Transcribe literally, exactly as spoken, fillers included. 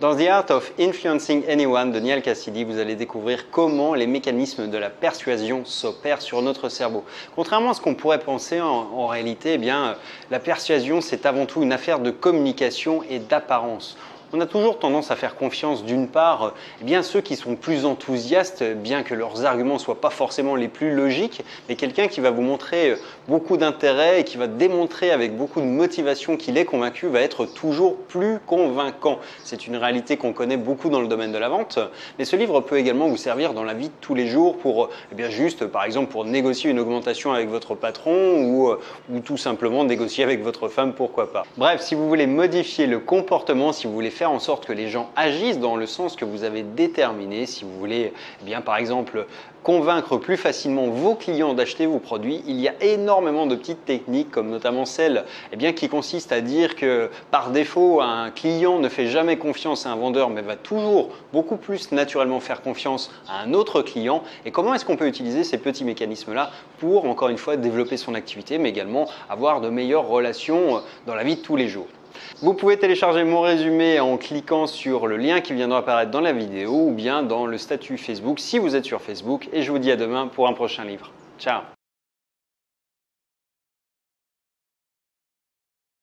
Dans The Art of Influencing Anyone de Niall Cassidy, vous allez découvrir comment les mécanismes de la persuasion s'opèrent sur notre cerveau. Contrairement à ce qu'on pourrait penser, en, en réalité, eh bien, la persuasion, c'est avant tout une affaire de communication et d'apparence. On a toujours tendance à faire confiance d'une part, eh bien ceux qui sont plus enthousiastes, bien que leurs arguments ne soient pas forcément les plus logiques, mais quelqu'un qui va vous montrer beaucoup d'intérêt et qui va démontrer avec beaucoup de motivation qu'il est convaincu va être toujours plus convaincant. C'est une réalité qu'on connaît beaucoup dans le domaine de la vente, mais ce livre peut également vous servir dans la vie de tous les jours pour, eh bien juste par exemple pour négocier une augmentation avec votre patron ou, ou tout simplement négocier avec votre femme, pourquoi pas. Bref, si vous voulez modifier le comportement, si vous voulez faire en sorte que les gens agissent dans le sens que vous avez déterminé. Si vous voulez, eh bien, par exemple, convaincre plus facilement vos clients d'acheter vos produits, il y a énormément de petites techniques, comme notamment celle eh bien, qui consiste à dire que par défaut, un client ne fait jamais confiance à un vendeur, mais va toujours beaucoup plus naturellement faire confiance à un autre client. Et comment est-ce qu'on peut utiliser ces petits mécanismes-là pour, encore une fois, développer son activité, mais également avoir de meilleures relations dans la vie de tous les jours. Vous pouvez télécharger mon résumé en cliquant sur le lien qui viendra apparaître dans la vidéo ou bien dans le statut Facebook si vous êtes sur Facebook. Et je vous dis à demain pour un prochain livre. Ciao!